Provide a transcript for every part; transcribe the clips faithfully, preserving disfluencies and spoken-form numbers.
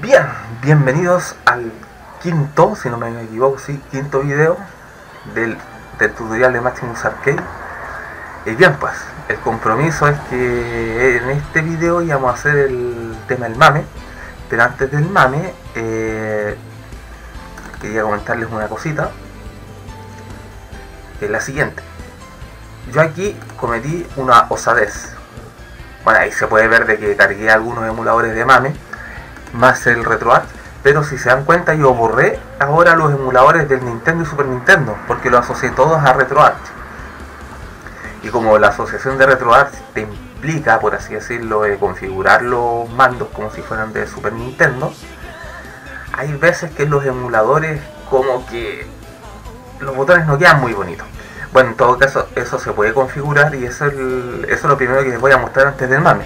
Bien, bienvenidos al quinto, si no me equivoco, sí, quinto video del, del tutorial de Maximus Arcade. Y bien, pues, el compromiso es que en este video íbamos a hacer el tema del mame, pero antes del mame, eh, quería comentarles una cosita, que es la siguiente. Yo aquí cometí una osadez. Bueno, ahí se puede ver de que cargué algunos emuladores de mame, más el RetroArch, pero si se dan cuenta yo borré ahora los emuladores del Nintendo y Super Nintendo, porque los asocié todos a RetroArch. Y como la asociación de RetroArch te implica, por así decirlo, de configurar los mandos como si fueran de Super Nintendo, hay veces que los emuladores como que los botones no quedan muy bonitos. Bueno, en todo caso eso se puede configurar y eso es, el, eso es lo primero que les voy a mostrar antes del mame,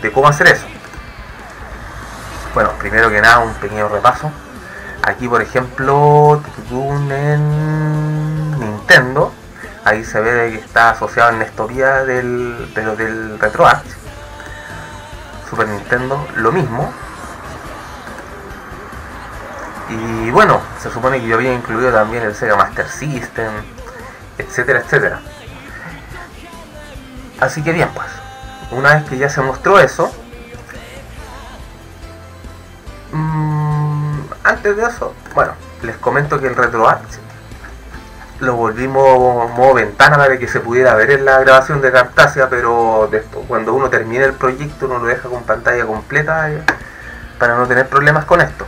de cómo hacer eso. Bueno, primero que nada un pequeño repaso. Aquí por ejemplo en Nintendo, ahí se ve que está asociado en la historia del, de del RetroArch. Super Nintendo lo mismo. Y bueno, se supone que yo había incluido también el Sega Master System, etcétera, etcétera. Así que bien, pues, una vez que ya se mostró eso, antes de eso, bueno, les comento que el RetroArch lo volvimos modo ventana para que se pudiera ver en la grabación de Camtasia, pero después, cuando uno termina el proyecto, uno lo deja con pantalla completa para no tener problemas con esto.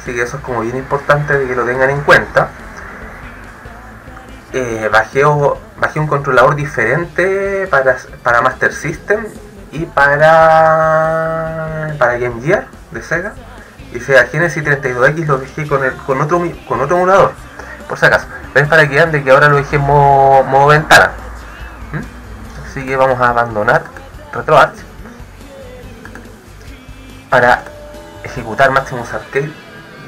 Así que eso es como bien importante de que lo tengan en cuenta. Eh, bajé, bajé un controlador diferente para, para Master System y para, para Game Gear de Sega. Y sea Genesis treinta y dos X lo dejé con, el, con, otro, con otro emulador, por si acaso. Pero es para que vean de que ahora lo dejé en modo, modo ventana. ¿Mm? Así que vamos a abandonar RetroArch para ejecutar Maximus Arcade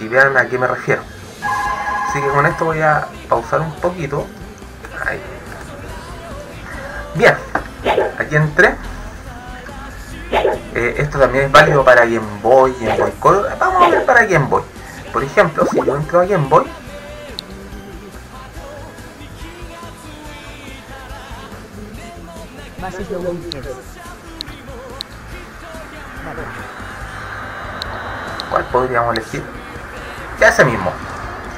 y vean a qué me refiero. Así que con esto voy a pausar un poquito. Ahí. Bien, aquí entré. Eh, esto también es válido para Game Boy, Game Boy Color. Vamos a ver para Game Boy. Por ejemplo, si yo entro a Game Boy, ¿cuál podríamos elegir? Ya ese mismo.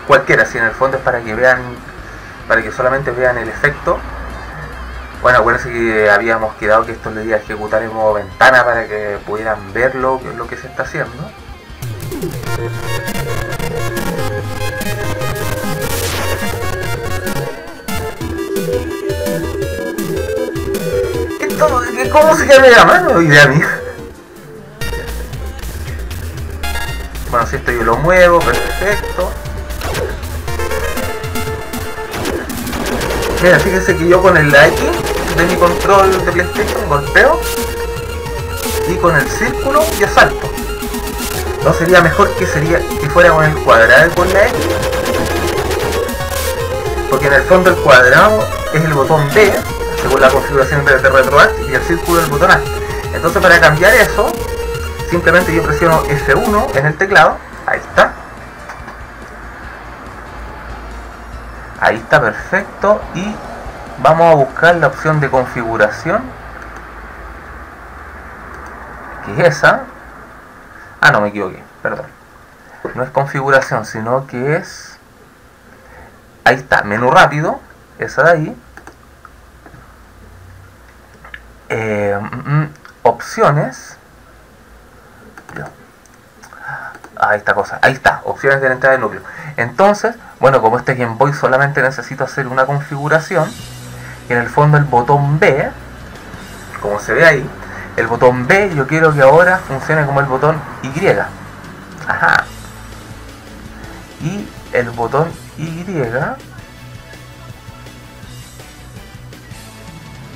Cualquiera, si en el fondo es para que vean, para que solamente vean el efecto. Bueno, acuérdense que habíamos quedado que esto le iba a ejecutar en modo ventana para que pudieran ver lo, lo que se está haciendo. Esto, ¿cómo se cambia la mano? Idea mía. Bueno, si esto yo lo muevo, perfecto. Mira, fíjense que yo con el X de mi control de PlayStation golpeo y con el círculo yo salto. No sería mejor que sería que fuera con el cuadrado y con la X, porque en el fondo el cuadrado es el botón B según la configuración de, de RetroArch y el círculo el botón A. Entonces para cambiar eso simplemente yo presiono F uno en el teclado. Ahí está. Ahí está, perfecto. Y vamos a buscar la opción de configuración, que es esa. Ah, no, me equivoqué, perdón. No es configuración, sino que es... Ahí está, menú rápido. Esa de ahí. Eh, mm, opciones. Ah, esta cosa, ahí está, opciones de la entrada de núcleo. Entonces, bueno, como este Game Boy solamente necesito hacer una configuración, y en el fondo el botón B, como se ve ahí, el botón B yo quiero que ahora funcione como el botón Y. Ajá. Y el botón Y,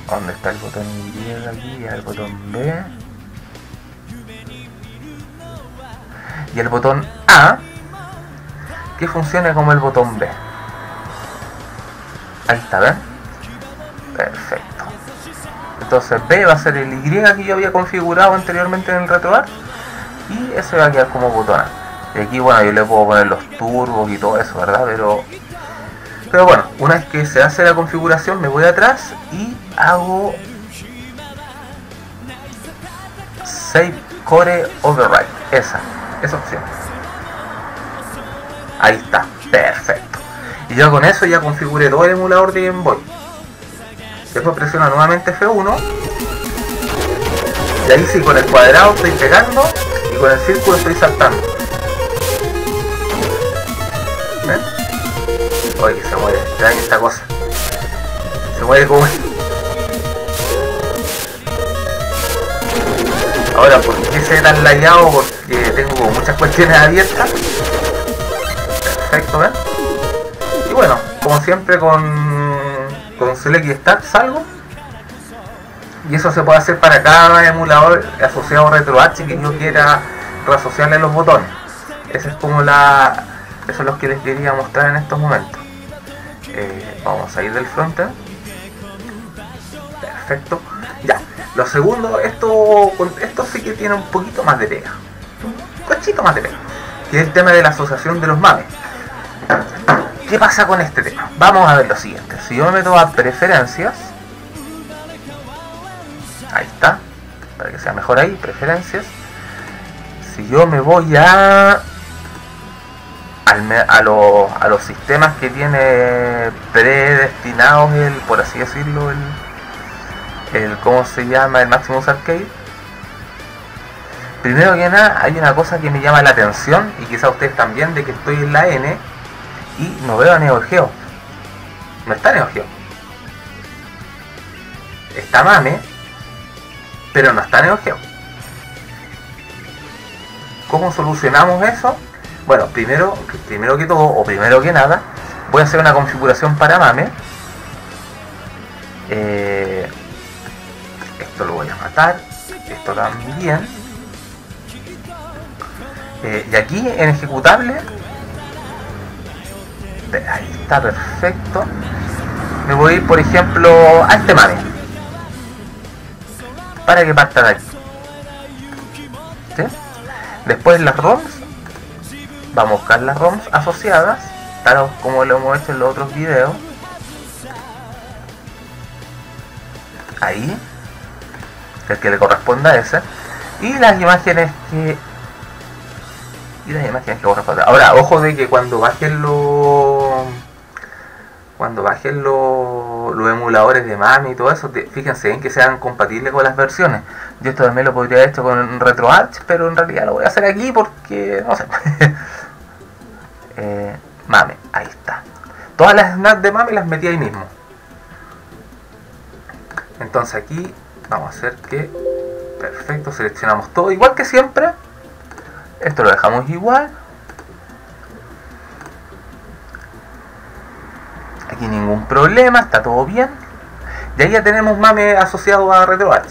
¿dónde está el botón Y aquí? El botón B. Y el botón A que funcione como el botón B. Ahí está, ¿ven? Perfecto. Entonces B va a ser el Y que yo había configurado anteriormente en el RetroArch y ese va a quedar como botona. Y aquí bueno, yo le puedo poner los turbos y todo eso, ¿verdad? Pero pero bueno, una vez que se hace la configuración, me voy atrás y hago Save Core Override, esa, esa opción. Ahí está, perfecto. Y ya con eso ya configuré todo el emulador de Game Boy. Después presiona nuevamente F uno. Y ahí sí, con el cuadrado estoy pegando y con el círculo estoy saltando. ¿Ven? Oye, que se mueve, vean esta cosa. Se mueve como... Ahora, ¿por qué se ve tan lagueado? Porque tengo como muchas cuestiones abiertas. Perfecto, ¿ven? Y bueno, como siempre con... con Select y Start salgo. Y eso se puede hacer para cada emulador asociado a RetroArch que yo quiera reasociarle los botones. Ese es como la... Esos son los que les quería mostrar en estos momentos. Eh, vamos a ir del frontend. Perfecto. Ya. Lo segundo, esto, esto sí que tiene un poquito más de pega. Un cachito más de pega. Que es el tema de la asociación de los mames. ¿Qué pasa con este tema? Vamos a ver lo siguiente. Si yo me meto a preferencias. Ahí está, para que sea mejor ahí, preferencias. Si yo me voy a a los, a los sistemas que tiene predestinados el, por así decirlo, el, el ¿cómo se llama? El Maximus Arcade. Primero que nada, hay una cosa que me llama la atención, y quizá ustedes también, de que estoy en la N y no veo a Neo Geo. No está Neo Geo. Está MAME, pero no está Neo Geo. ¿Cómo solucionamos eso? Bueno, primero, primero que todo, o primero que nada, voy a hacer una configuración para MAME. Eh, esto lo voy a matar, esto también. Eh, y aquí en ejecutable, ahí está, perfecto. Me voy a ir, por ejemplo, a este MAME, para que parta de aquí. ¿Sí? Después las ROMs. Vamos a buscar las ROMs asociadas, claro, como lo hemos hecho en los otros videos. Ahí, el que le corresponda a ese. Y las imágenes que... Y las imágenes que correspondan. Ahora, ojo de que cuando bajen los... Cuando bajen los, los emuladores de MAME y todo eso, te, fíjense bien que sean compatibles con las versiones. Yo esto también lo podría haber hecho con RetroArch, pero en realidad lo voy a hacer aquí porque, no sé. eh, MAME, ahí está. Todas las snaps de MAME las metí ahí mismo. Entonces aquí vamos a hacer que... Perfecto, seleccionamos todo igual que siempre. Esto lo dejamos igual. Aquí ningún problema, está todo bien. Y ahí ya tenemos MAME asociado a RetroArch.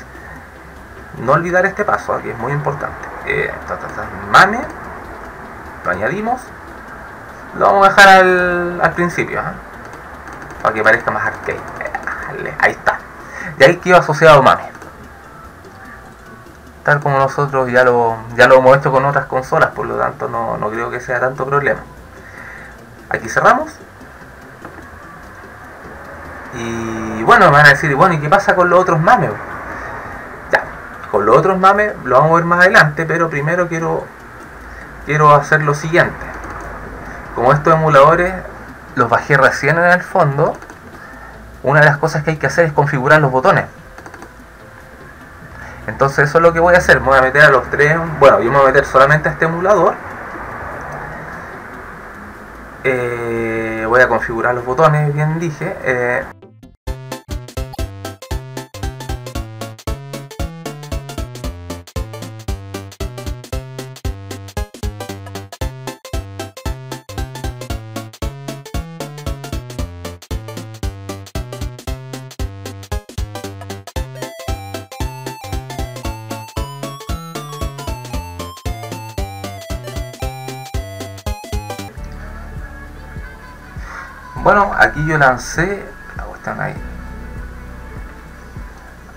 No olvidar este paso, aquí es muy importante. Eh, ta, ta, ta, MAME, lo añadimos. Lo vamos a dejar al, al principio, ¿eh? Para que parezca más arcade. Eh, ahí está. Y ahí quedó asociado MAME. Tal como nosotros ya lo, ya lo hemos hecho con otras consolas, por lo tanto no, no creo que sea tanto problema. Aquí cerramos. Y bueno, me van a decir, bueno, ¿y qué pasa con los otros MAME? Ya, con los otros MAME lo vamos a ver más adelante, pero primero quiero quiero hacer lo siguiente. Como estos emuladores los bajé recién en el fondo, una de las cosas que hay que hacer es configurar los botones. Entonces eso es lo que voy a hacer, me voy a meter a los tres, bueno, yo me voy a meter solamente a este emulador. Eh, voy a configurar los botones, bien dije. Eh, Bueno, aquí yo lancé la cuestión ahí.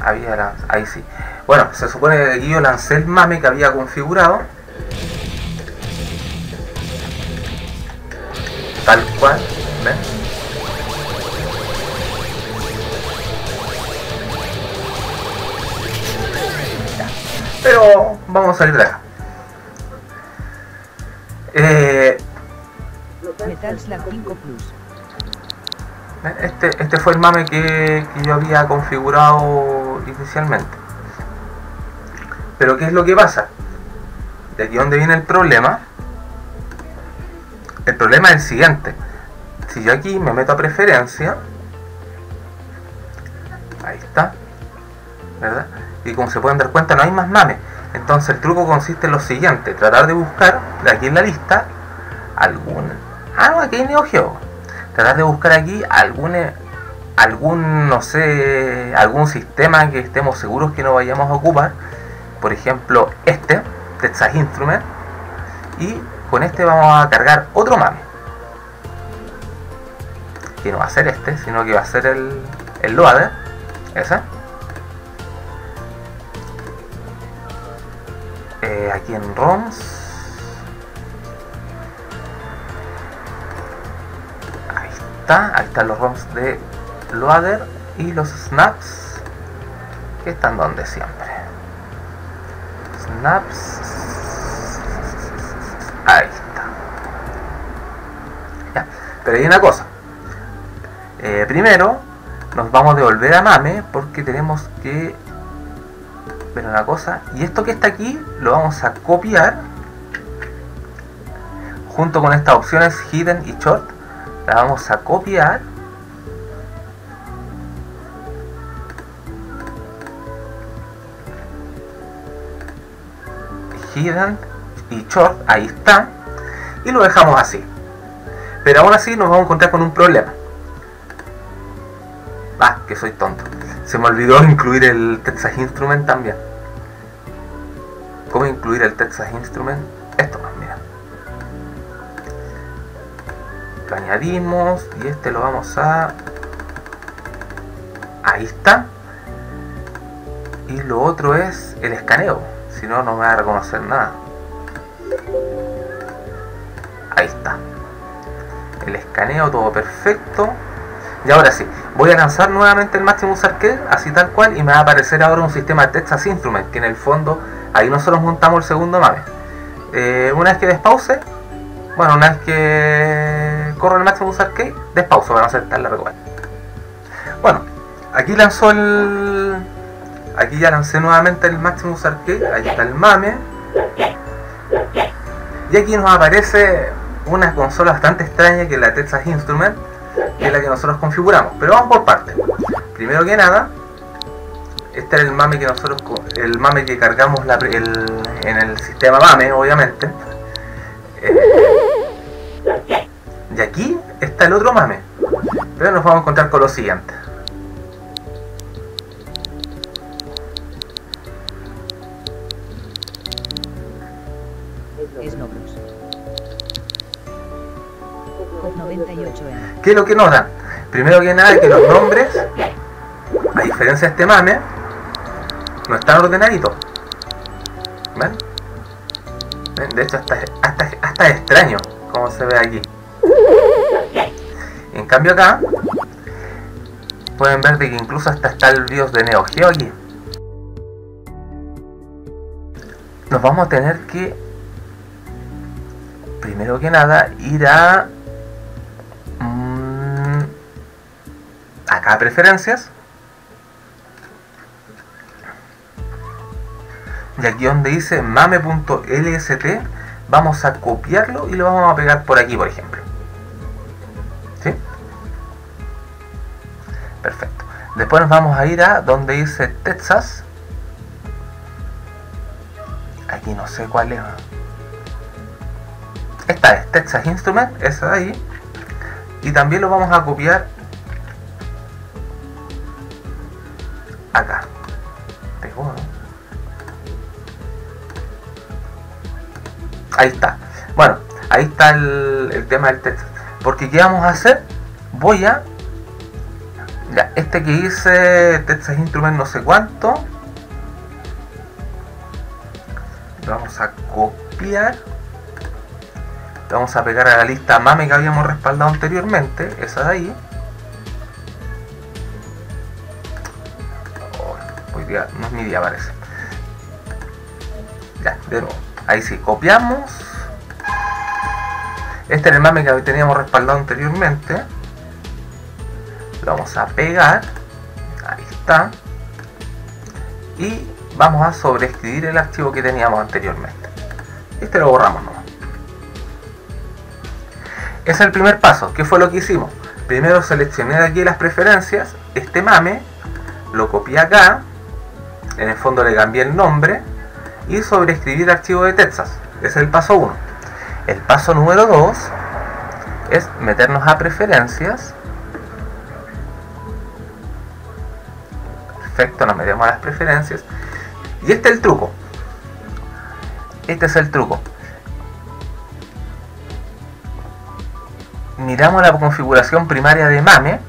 Había lanzado, ahí sí. Bueno, se supone que aquí yo lancé el MAME que había configurado. tal cual, ¿ven? Pero vamos a salir de acá. Eh, Metal Slug cinco Plus. Este, este fue el mame que, que yo había configurado inicialmente. Pero ¿qué es lo que pasa? De aquí donde viene el problema. El problema es el siguiente. Si yo aquí me meto a preferencia, ahí está, ¿verdad? Y como se pueden dar cuenta, no hay más mames. Entonces el truco consiste en lo siguiente: tratar de buscar de aquí en la lista algún... Ah, no, aquí hay Neo Geo. Tratar de buscar aquí algún, algún, no sé, algún sistema que estemos seguros que no vayamos a ocupar. Por ejemplo, este, Texas Instruments. Y con este vamos a cargar otro mame. Que no va a ser este, sino que va a ser el, el loader. Ese. Eh, aquí en ROMs. Ahí están los ROMs de loader y los snaps, que están donde siempre. Snaps. Ahí está. Ya. Pero hay una cosa. Eh, primero nos vamos a devolver a MAME porque tenemos que ver una cosa. Y esto que está aquí lo vamos a copiar junto con estas opciones hidden y short. La vamos a copiar hidden y short, ahí está, y lo dejamos así. Pero aún así nos vamos a encontrar con un problema. Ah, que soy tonto, se me olvidó incluir el Texas Instrument también. ¿Cómo incluir el Texas Instrument? Esto más, mira, añadimos y este lo vamos a... ahí está. Y lo otro es el escaneo, si no, no me va a reconocer nada. Ahí está el escaneo, todo perfecto. Y ahora sí, voy a lanzar nuevamente el Maximus Arcade así tal cual y me va a aparecer ahora un sistema de Texas Instruments, que en el fondo ahí nosotros montamos el segundo mame. Eh, una vez que despause, bueno, una vez que corro el Maximus Arcade, despauso para no ser tan largo. Bueno, aquí lanzó el... aquí ya lancé nuevamente el Maximus Arcade. Ahí está el mame. Y aquí nos aparece una consola bastante extraña, que es la Texas Instrument, que es la que nosotros configuramos. Pero vamos por partes. Primero que nada, este era el mame que nosotros... el mame que cargamos la, el, en el sistema mame, obviamente. Eh, Y aquí está el otro mame. Pero nos vamos a encontrar con lo siguiente. ¿Qué es lo que nos dan? Primero que nada, que los nombres, a diferencia de este mame, no están ordenaditos. ¿Ven? ¿Ven? De hecho, hasta, hasta, hasta es extraño como se ve aquí. En cambio acá pueden ver de que incluso hasta está el BIOS de Neo Geo aquí. Nos vamos a tener que, primero que nada, ir a mmm, acá a preferencias, y aquí donde dice mame.lst vamos a copiarlo y lo vamos a pegar por aquí, por ejemplo. ¿Sí? Perfecto. Después nos vamos a ir a donde dice Texas. Aquí no sé cuál es. Esta es Texas Instrument, esa de ahí. Y también lo vamos a copiar acá. Pegó. Ahí está. Bueno, ahí está el, el tema del Texas. Porque ¿qué vamos a hacer? Voy a... ya, este que hice, Texas Instrument no sé cuánto, lo vamos a copiar. le vamos a pegar a la lista MAME que habíamos respaldado anteriormente, esa de ahí. Oh, hoy día no es mi día, parece. Ya, de nuevo, ahí sí, copiamos. Este era el MAME que teníamos respaldado anteriormente. Lo vamos a pegar, ahí está, y vamos a sobreescribir el archivo que teníamos anteriormente. Este lo borramos nomás. Ese es el primer paso. ¿Qué fue lo que hicimos? Primero seleccioné aquí las preferencias, este MAME, lo copié acá, en el fondo le cambié el nombre, y sobreescribí el archivo de Texas. Ese es el paso uno. El paso número dos es meternos a preferencias. Perfecto, nos metemos a las preferencias. Y este es el truco. Este es el truco. Miramos la configuración primaria de MAME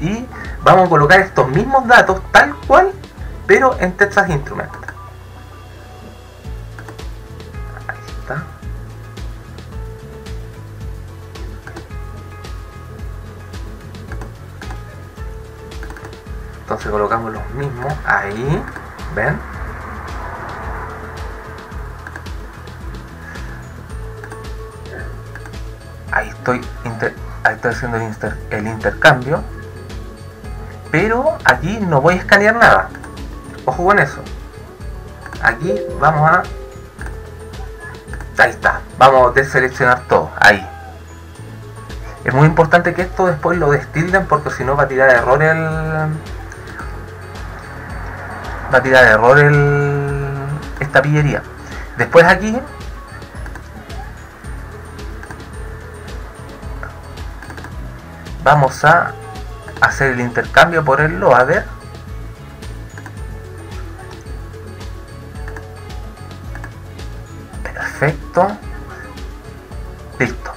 y vamos a colocar estos mismos datos tal cual, pero en Texas Instruments. Ahí está. Entonces colocamos los mismos ahí, ¿ven? Ahí estoy, inter, ahí estoy haciendo el, inter, el intercambio, pero aquí no voy a escanear nada, ojo con eso. Aquí vamos a, ahí está, vamos a deseleccionar todo, ahí. Es muy importante que esto después lo destilden, porque si no va a tirar error el, va a tirar error el, esta pillería. Después aquí vamos a hacer el intercambio por el loader. Perfecto. Listo.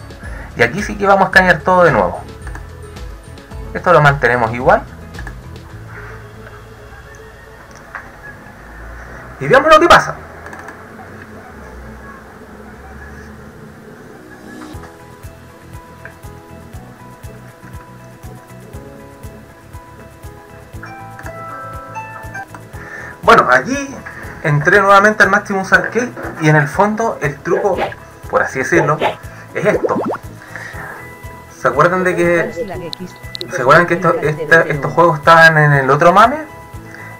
Y aquí sí que vamos a escanear todo de nuevo. Esto lo mantenemos igual. Y veamos lo que pasa. Bueno, aquí entré nuevamente al Maximus Arcade y en el fondo el truco, por así decirlo, es esto. ¿Se acuerdan de que, ¿se acuerdan que esto, esta, estos juegos estaban en el otro MAME?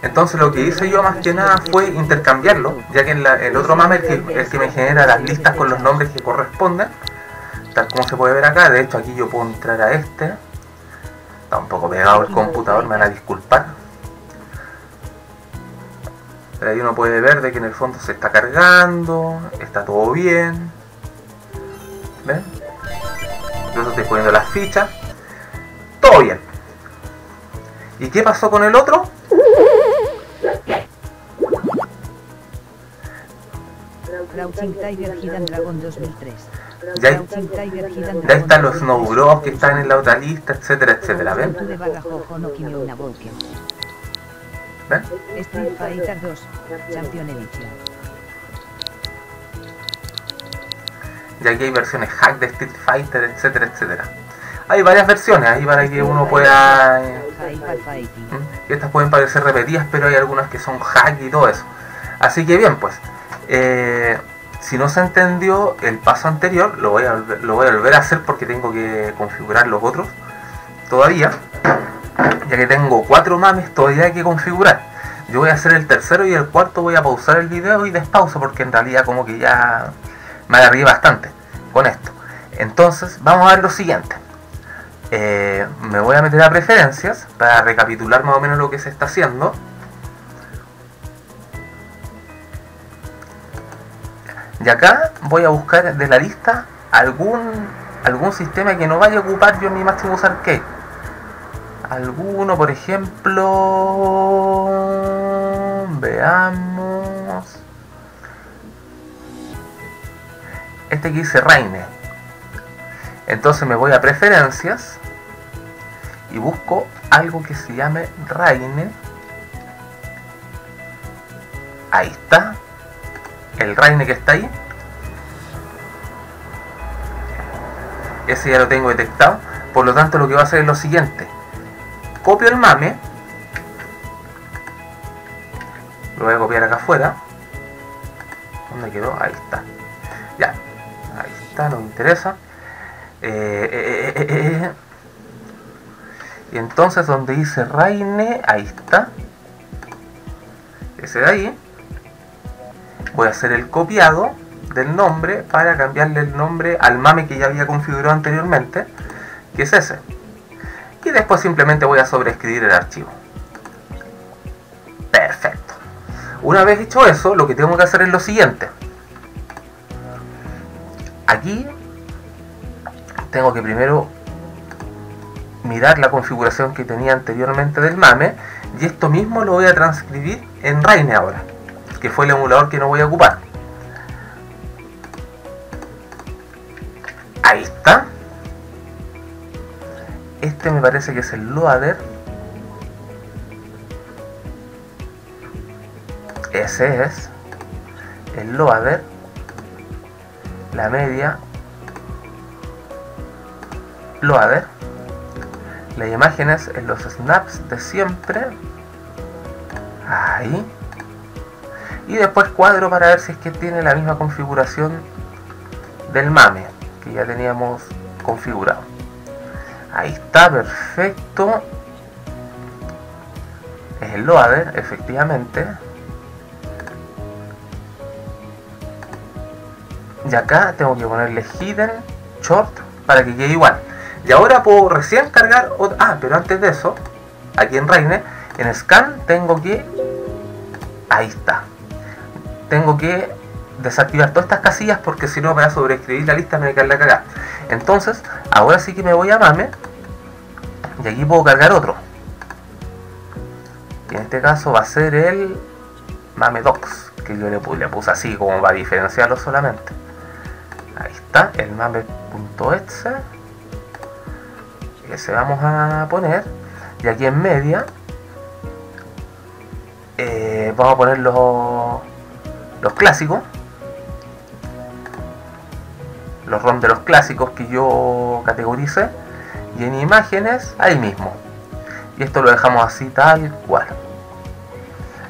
Entonces lo que hice yo más que nada fue intercambiarlo, ya que en la, el otro MAME es el que, el que me genera las listas con los nombres que corresponden, tal como se puede ver acá. De hecho aquí yo puedo entrar a este, está un poco pegado el computador, me van a disculpar. Pero ahí uno puede ver de que en el fondo se está cargando, está todo bien. ¿Ven? Yo estoy poniendo las fichas. Todo bien. ¿Y qué pasó con el otro? Ya, ya están los Snowbros que están en la otra lista, etcétera, etcétera. ¿Ven? ¿Ven? Street Fighter dos, Champion Edition. Y aquí hay versiones hack de Street Fighter, etcétera, etcétera. Hay varias versiones ahí para que uno pueda... ¿eh? Estas pueden parecer repetidas, pero hay algunas que son hack y todo eso. Así que bien, pues. Eh, si no se entendió el paso anterior, lo voy a, lo voy a volver a hacer porque tengo que configurar los otros todavía. Ya que tengo cuatro MAMEs todavía hay que configurar. Yo voy a hacer el tercero y el cuarto voy a pausar el video y despauso porque en realidad como que ya me agarré bastante con esto. Entonces vamos a ver lo siguiente. Eh, me voy a meter a preferencias para recapitular más o menos lo que se está haciendo. Y acá voy a buscar de la lista algún, algún sistema que no vaya a ocupar yo en mi Maximus Arcade. Alguno, por ejemplo, veamos este que dice Raine. Entonces me voy a preferencias y busco algo que se llame Raine. Ahí está el Raine que está ahí. ese ya lo tengo detectado. Por lo tanto, lo que voy a hacer es lo siguiente: copio el mame, lo voy a copiar acá afuera. ¿Dónde quedó? Ahí está. Ya, ahí está, no me interesa. Eh, eh, eh, eh, eh. Y entonces, donde dice Raine, ahí está, ese de ahí. Voy a hacer el copiado del nombre para cambiarle el nombre al mame que ya había configurado anteriormente, que es ese. Y después simplemente voy a sobreescribir el archivo. Perfecto. Una vez hecho eso, lo que tengo que hacer es lo siguiente. Aquí tengo que primero mirar la configuración que tenía anteriormente del mame, y esto mismo lo voy a transcribir en Raine ahora, que fue el emulador que no voy a ocupar. Ahí está. Este me parece que es el loader. Ese es el loader. La media. Loader. Las imágenes en los snaps de siempre. Ahí. Y después cuadro para ver si es que tiene la misma configuración del mame que ya teníamos configurado. Ahí está, perfecto. Es el loader, efectivamente. Y acá tengo que ponerle hidden, short, para que quede igual. Y ahora puedo recién cargar otra... Ah, pero antes de eso, aquí en Raine, en Scan, tengo que... Ahí está. Tengo que desactivar todas estas casillas porque si no para sobreescribir la lista me voy a quedar la cagada. Entonces, ahora sí que me voy a MAME. Y aquí puedo cargar otro. Y en este caso va a ser el MAME Docs, que yo le puse, le puse así como para diferenciarlo solamente. Ahí está, el mame.exe. Ese vamos a poner. Y aquí en media eh, vamos a poner los, los clásicos. Los ROM de los clásicos que yo categorice. Y en imágenes, ahí mismo. Y esto lo dejamos así tal cual.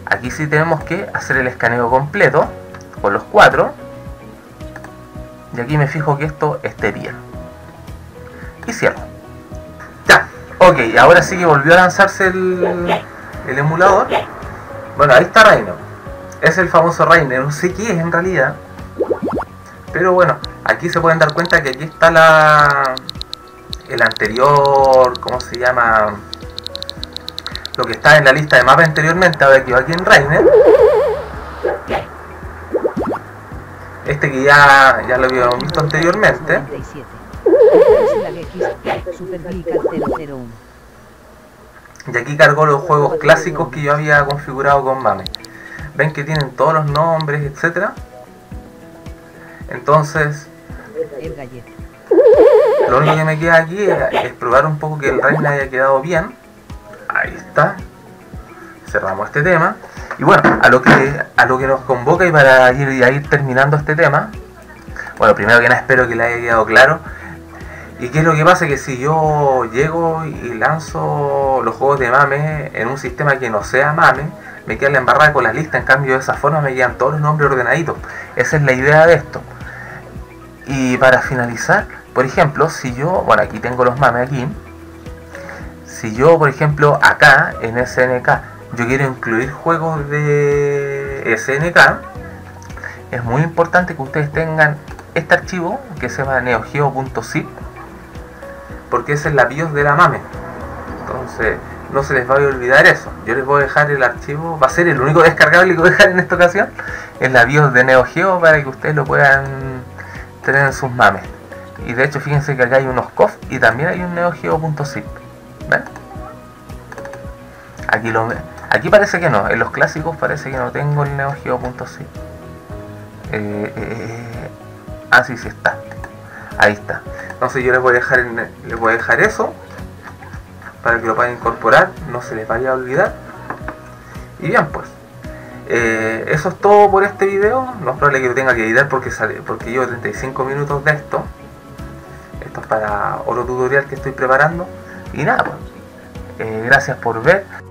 Aquí sí tenemos que hacer el escaneo completo con los cuatro. Y aquí me fijo que esto esté bien. Y cierro. Ya, ok, ahora sí que volvió a lanzarse el, el emulador. Bueno, ahí está Raine. Es el famoso Raine, no sé qué es en realidad. Pero bueno, aquí se pueden dar cuenta que aquí está la... El anterior... ¿Cómo se llama? Lo que está en la lista de mapas anteriormente, ahora que va aquí en Raine. Este que ya, ya lo habíamos visto anteriormente. Y aquí cargó los juegos clásicos que yo había configurado con MAME. Ven que tienen todos los nombres, etcétera. Entonces, lo único que me queda aquí es probar un poco que el Raine haya quedado bien. Ahí está. Cerramos este tema. Y bueno, a lo que, a lo que nos convoca y para ir, a ir terminando este tema. Bueno, primero que nada espero que le haya quedado claro. Y qué es lo que pasa, que si yo llego y lanzo los juegos de MAME en un sistema que no sea MAME, me queda la embarrada con las listas. En cambio, de esa forma me quedan todos los nombres ordenaditos. Esa es la idea de esto. Y para finalizar, por ejemplo, si yo, bueno, aquí tengo los MAME aquí. Si yo, por ejemplo, acá en S N K, yo quiero incluir juegos de S N K, es muy importante que ustedes tengan este archivo que se llama neogeo.zip, porque esa es la BIOS de la MAME. Entonces no se les va a olvidar eso. Yo les voy a dejar el archivo, va a ser el único descargable que voy a dejar en esta ocasión, es la BIOS de Neo Geo, para que ustedes lo puedan tener en sus MAMEs. Y de hecho fíjense que acá hay unos C O F y también hay un neogeo.zip. ¿Ven? Aquí lo ven. Aquí parece que no, en los clásicos parece que no tengo el neogeo.zip. Eh, eh, ah, sí, sí está. Ahí está. Entonces yo les voy a dejar, les voy a dejar eso para que lo puedan incorporar, no se les vaya a olvidar. Y bien, pues eh, eso es todo por este video. No es probable que lo tenga que editar porque, sale, porque llevo treinta y cinco minutos de esto. listos para otro tutorial que estoy preparando. Y nada, pues, eh, gracias por ver.